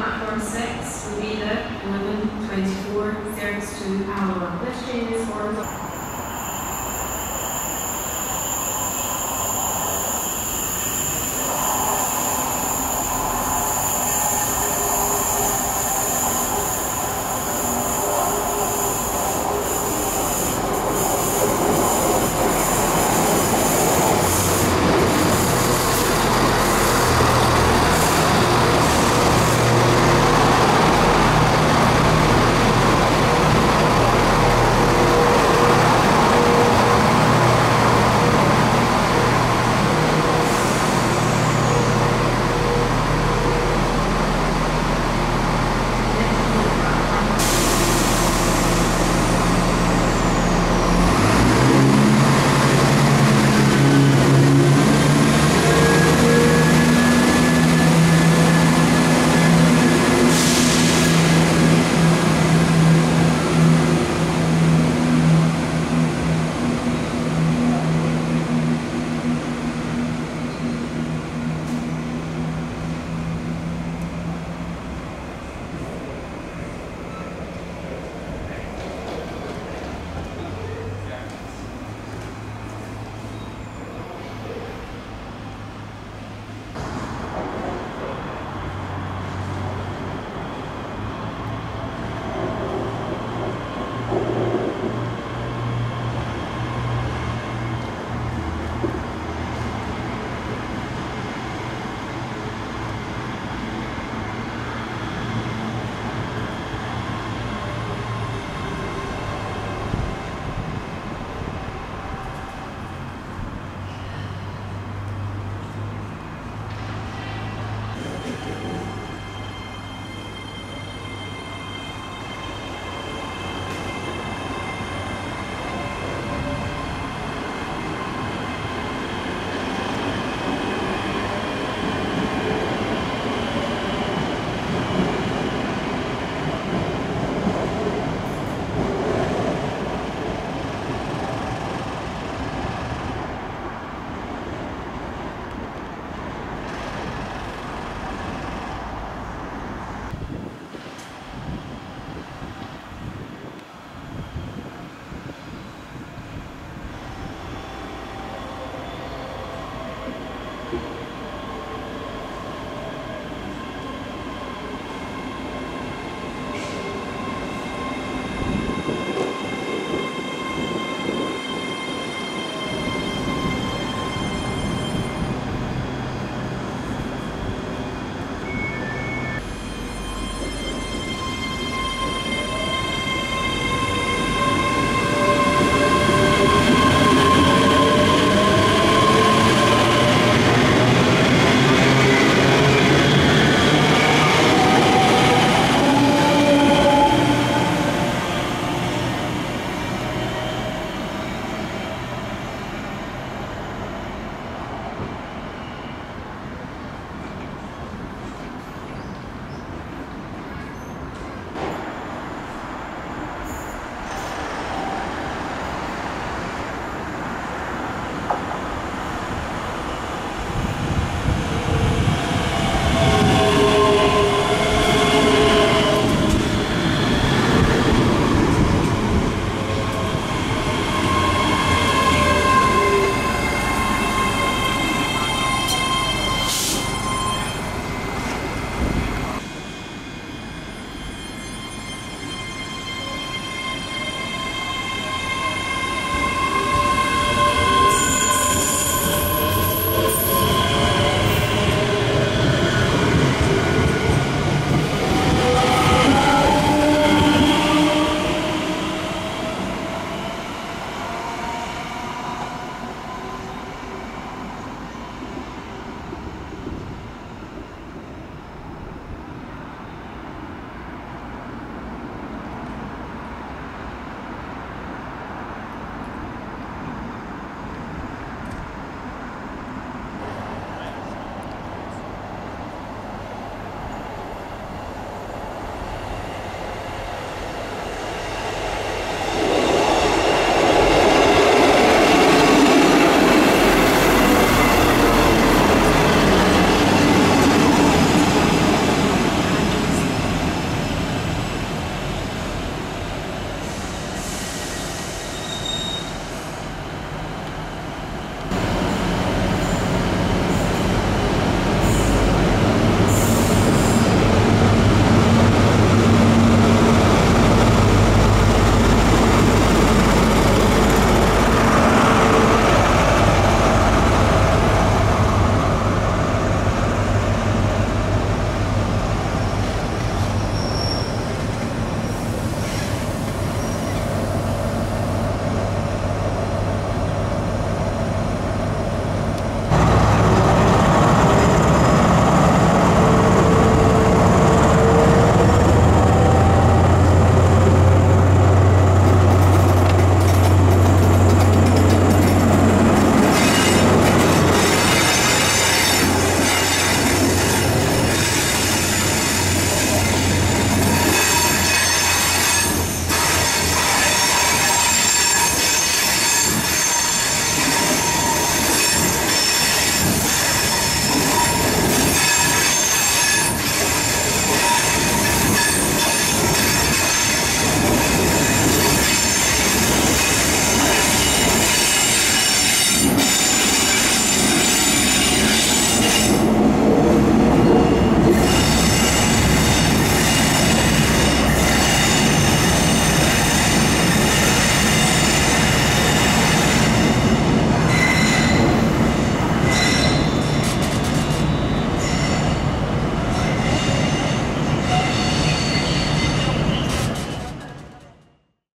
platform 6 would be the 11:24 service to our question is for